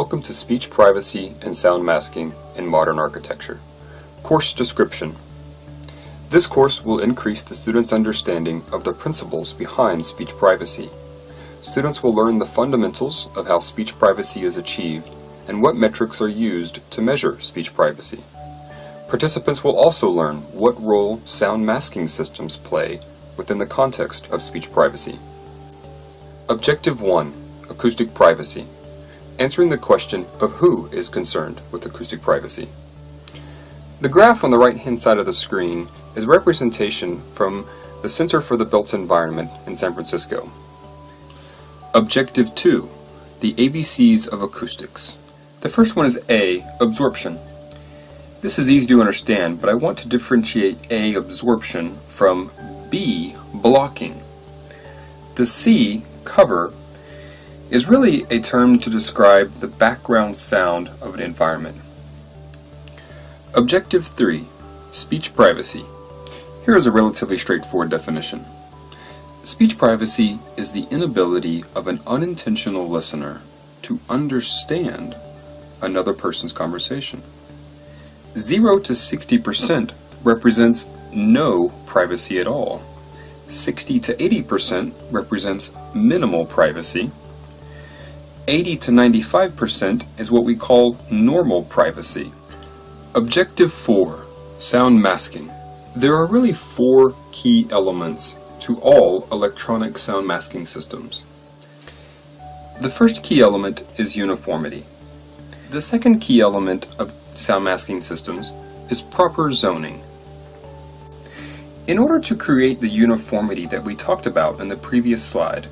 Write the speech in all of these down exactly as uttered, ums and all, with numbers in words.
Welcome to Speech Privacy and Sound Masking in Modern Architecture. Course description. This course will increase the students' understanding of the principles behind speech privacy. Students will learn the fundamentals of how speech privacy is achieved and what metrics are used to measure speech privacy. Participants will also learn what role sound masking systems play within the context of speech privacy. Objective one, acoustic privacy. Answering the question of who is concerned with acoustic privacy. The graph on the right-hand side of the screen is a representation from the Center for the Built Environment in San Francisco. Objective two, the A B Cs of acoustics. The first one is A, absorption. This is easy to understand, but I want to differentiate A, absorption, from B, blocking. The C, cover, is really a term to describe the background sound of an environment. Objective three, speech privacy. Here is a relatively straightforward definition. Speech privacy is the inability of an unintentional listener to understand another person's conversation. zero to sixty percent represents no privacy at all. sixty to eighty percent represents minimal privacy. eighty to ninety-five percent is what we call normal privacy. Objective four, sound masking. There are really four key elements to all electronic sound masking systems. The first key element is uniformity. The second key element of sound masking systems is proper zoning. In order to create the uniformity that we talked about in the previous slide,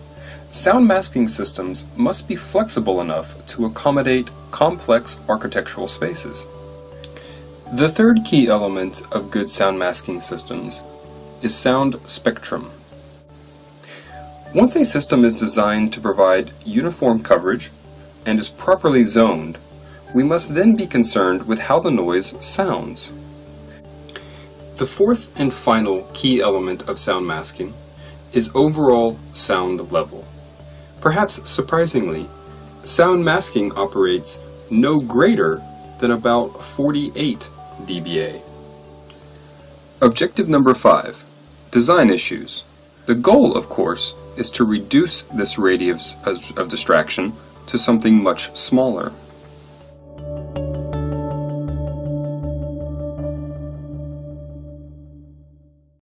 sound masking systems must be flexible enough to accommodate complex architectural spaces. The third key element of good sound masking systems is sound spectrum. Once a system is designed to provide uniform coverage and is properly zoned, we must then be concerned with how the noise sounds. The fourth and final key element of sound masking is overall sound level. Perhaps surprisingly, sound masking operates no greater than about forty-eight decibels. Objective number five, design issues. The goal, of course, is to reduce this radius of distraction to something much smaller.